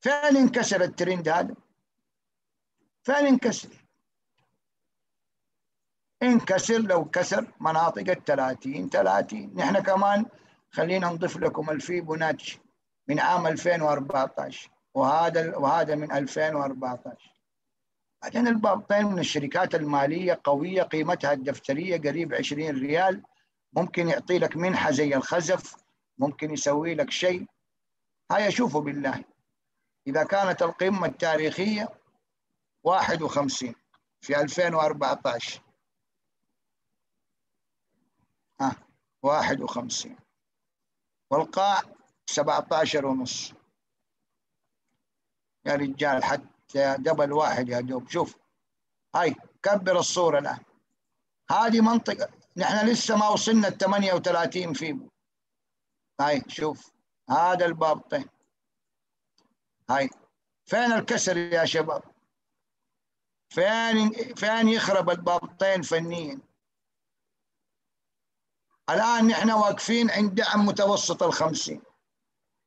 فعلا انكسر الترند هذا، فعلا انكسر، انكسر لو كسر مناطق ال 30 30. نحن كمان خلينا نضيف لكم الفيبوناتشي من عام 2014 وهذا من 2014. بعدين البابطين من الشركات المالية قوية، قيمتها الدفترية قريب 20 ريال، ممكن يعطي لك منحة زي الخزف، ممكن يسوي لك شيء. هاي شوفوا بالله، إذا كانت القمة التاريخية 51 في 2014، 51 والقاع 17.5 يا رجال، حتى دبل واحد يا دوب. شوف هاي، كبر الصورة الآن. هذه منطقة نحن لسه ما وصلنا ال 38 فيبو. هاي شوف، هذا البابطين. هاي فين الكسر يا شباب؟ فين يخرب البابطين فنيا؟ الآن نحن واقفين عند دعم متوسط ال50،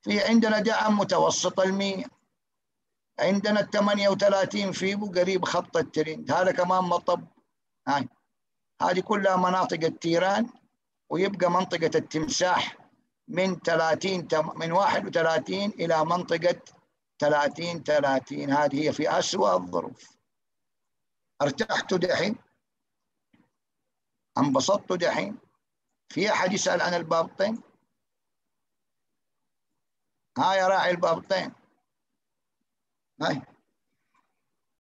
في عندنا دعم متوسط ال100، عندنا ال38 فيبو قريب خط الترند، هذا كمان مطب. هاي هذه كلها مناطق التيران، ويبقى منطقة التمساح من 31 إلى منطقة 30 30. هذه هي في أسوأ الظروف. ارتحتوا دحين؟ انبسطتوا دحين؟ في أحد يسأل عن البابطين؟ ها يا راعي البابطين، هاي.